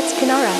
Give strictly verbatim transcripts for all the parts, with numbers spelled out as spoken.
That's Kinara.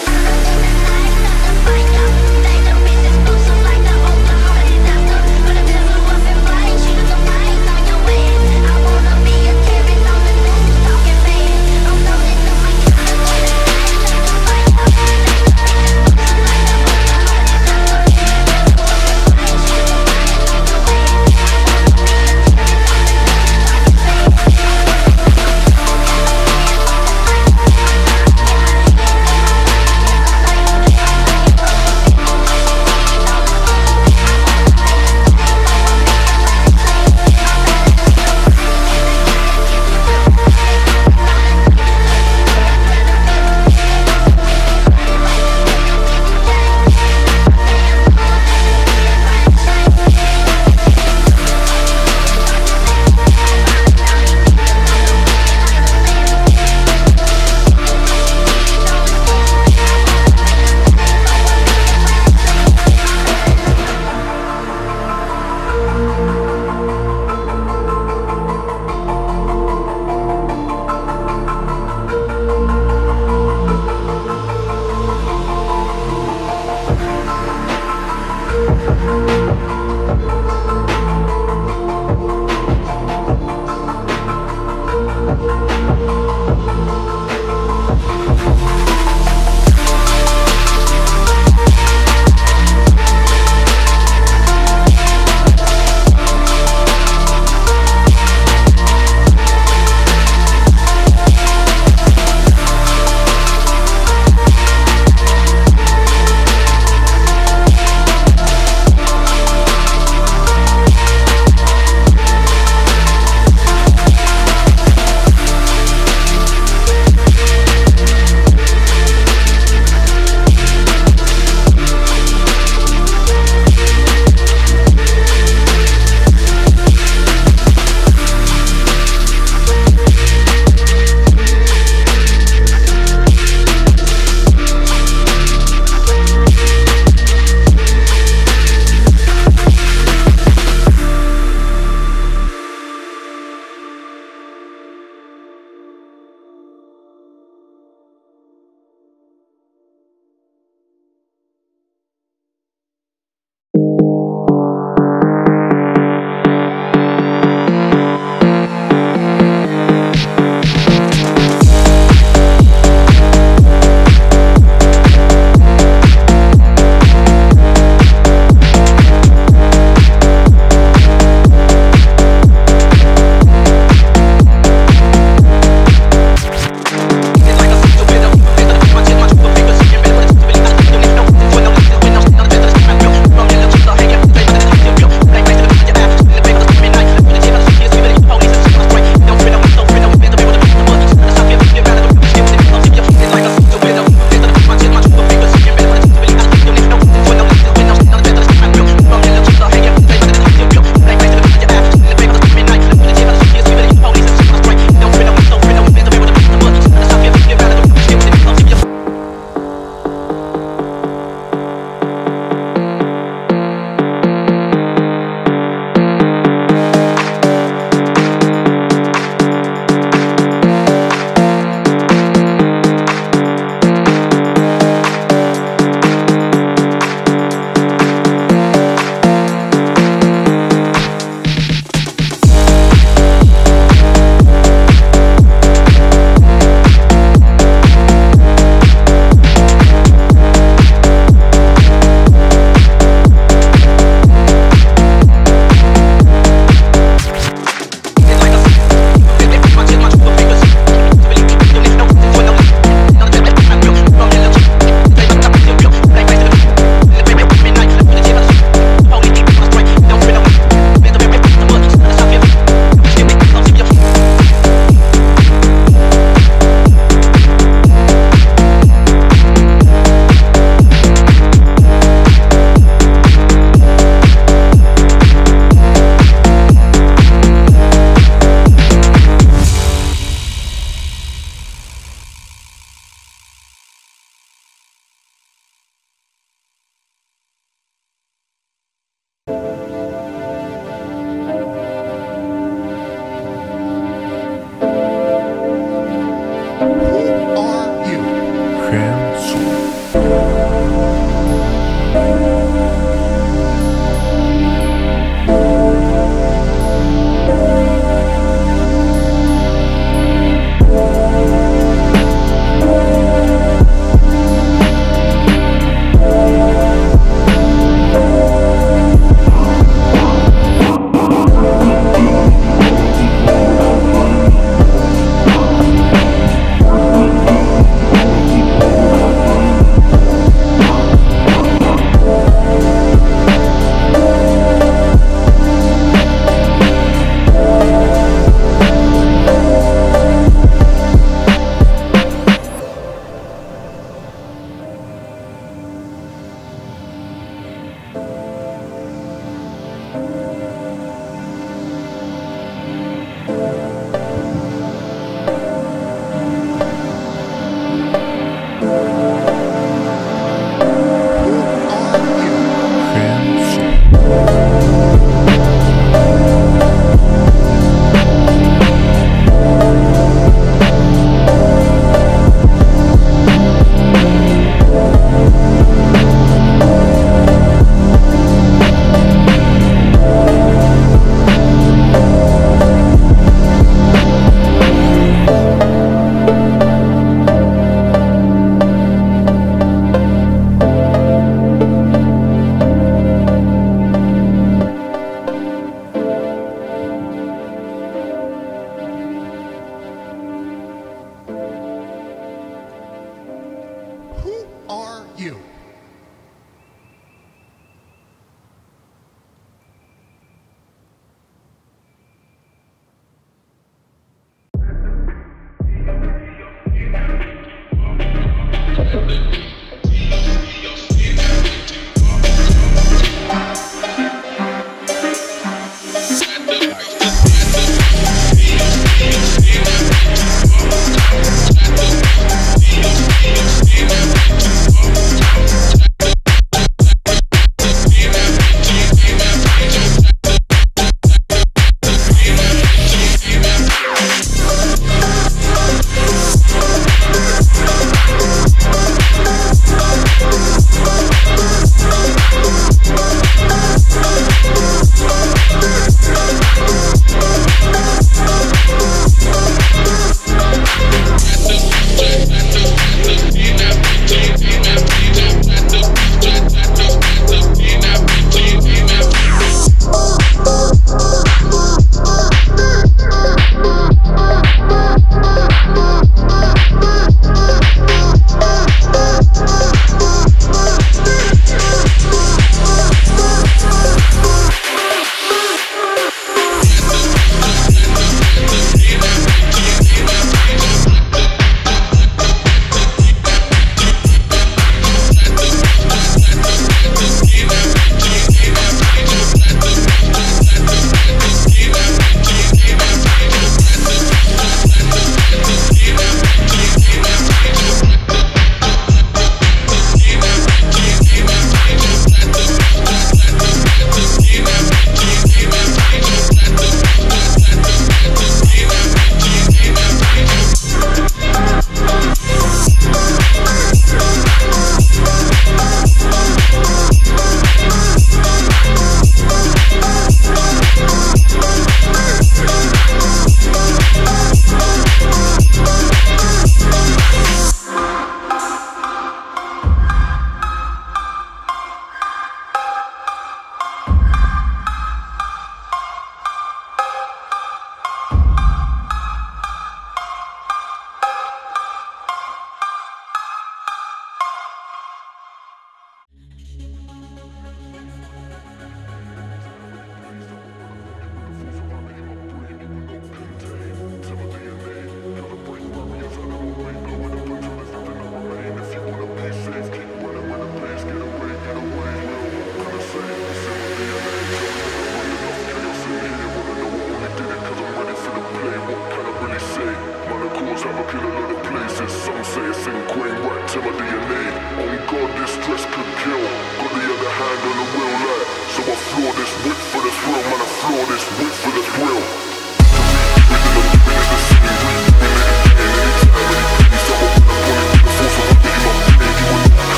it's ingrained right to my D N A. Only God this stress could kill. Got the other hand on the wheel, like, so I floor this whip for the thrill. Man, I floor this whip for the thrill.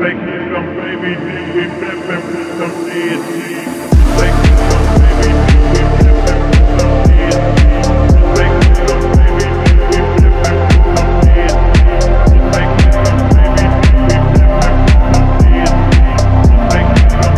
Breaking up, baby, we flip and flip some D S G. Breaking up, baby, we flip and flip some D S G. Breaking up, baby, we flip and flip some D S G. Breaking up, baby, we flip and flip some D S G. Breaking up, baby, we flip and flip some D S G. Breaking up, baby, we flip.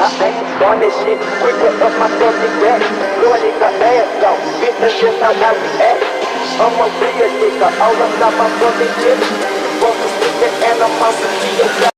I ain't on this shit, quicker up my fancy back. Lord, it got ass off, bitch, that's just how now we act. I'ma be a nigga, all I'm not my fucking shit. Fuck a nigga and I'm out to see a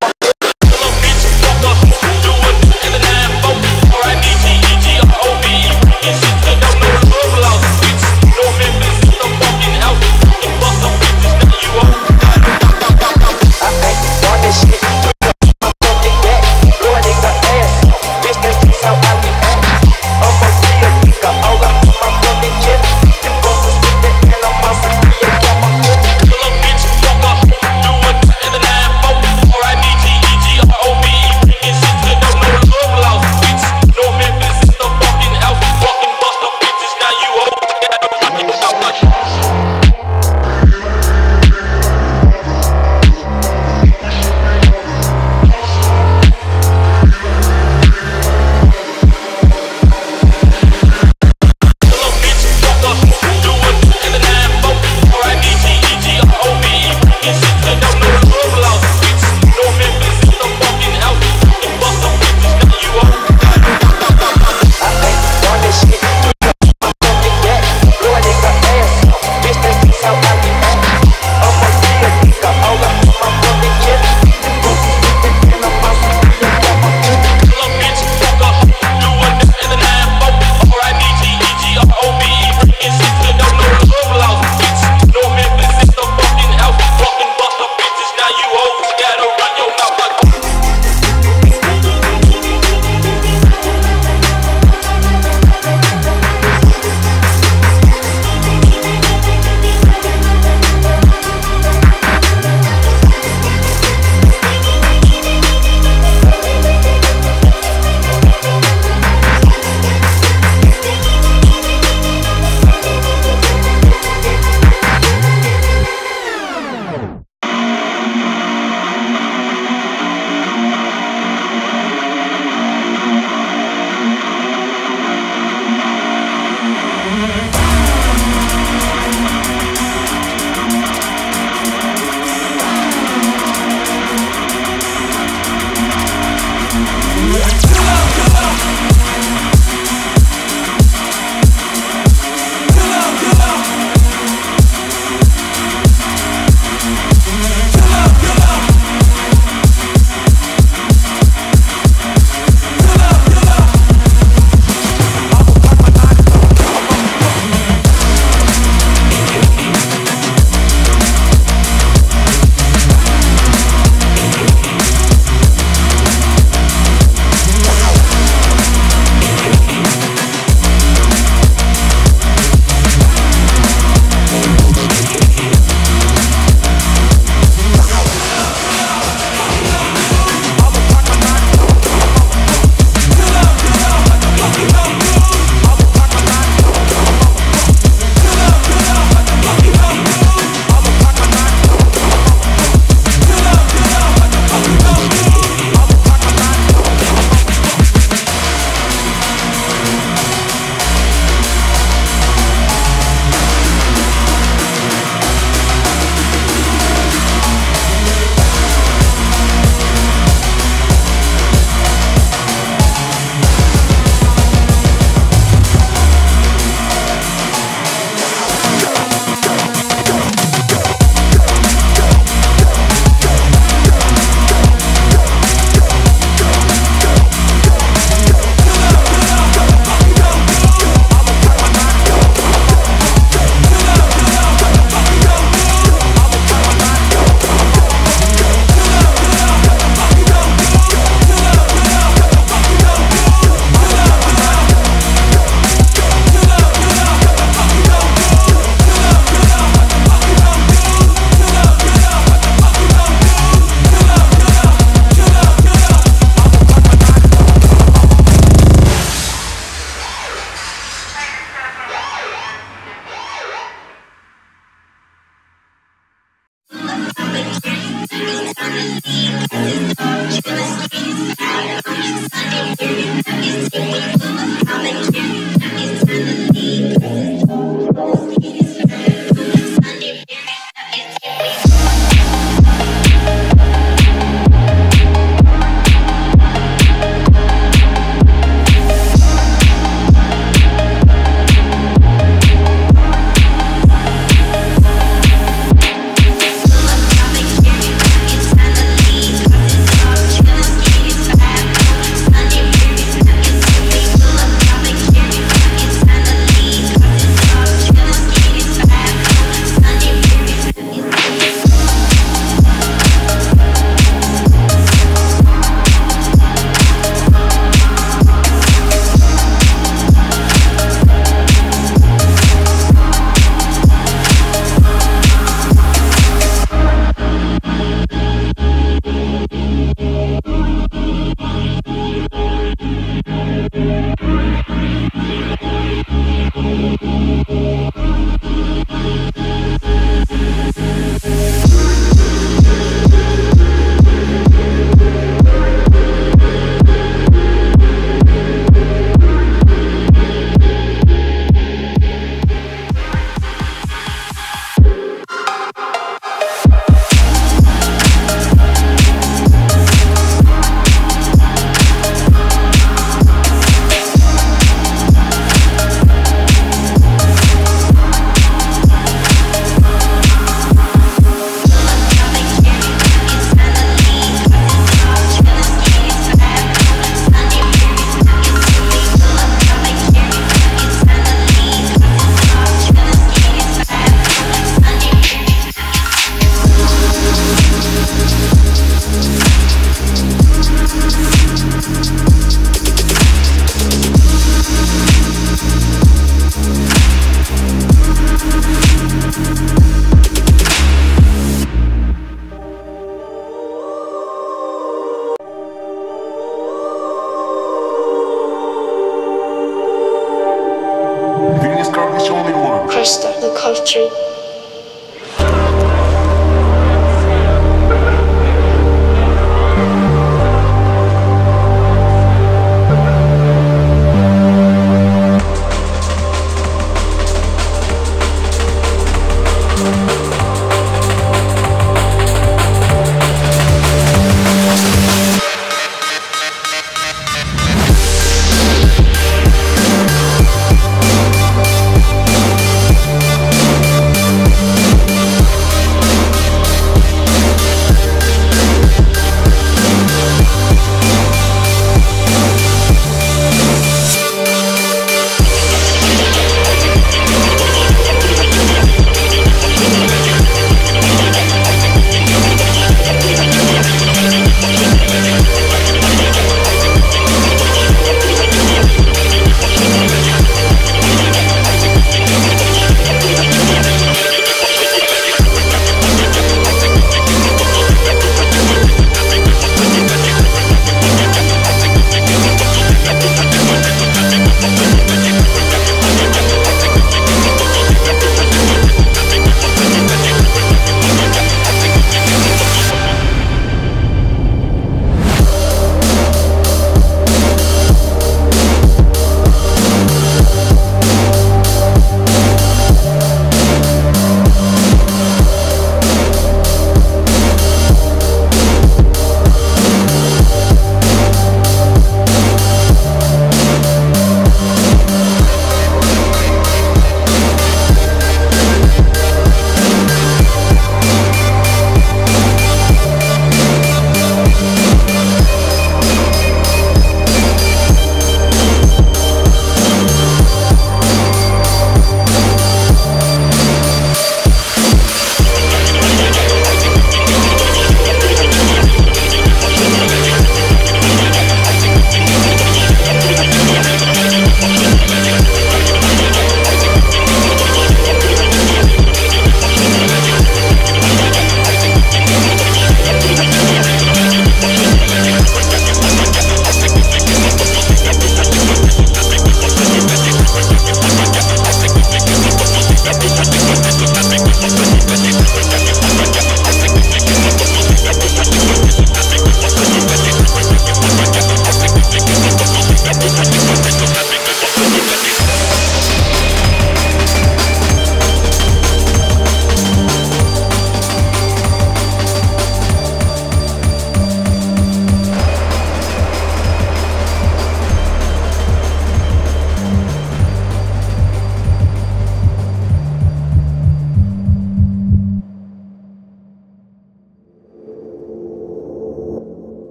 first of the country.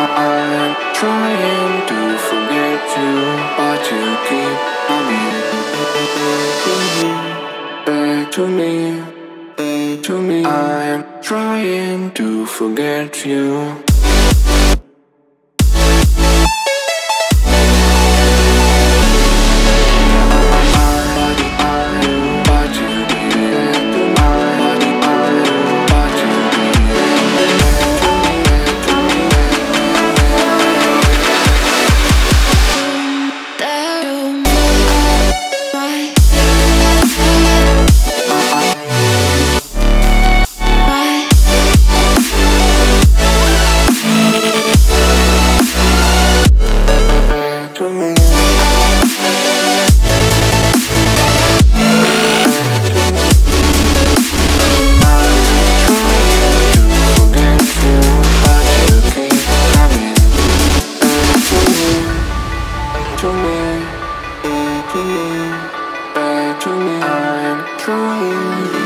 I'm trying to forget you, but you keep coming back to me, back to me. I'm trying to forget you. Back to me, back to me, I'm trying.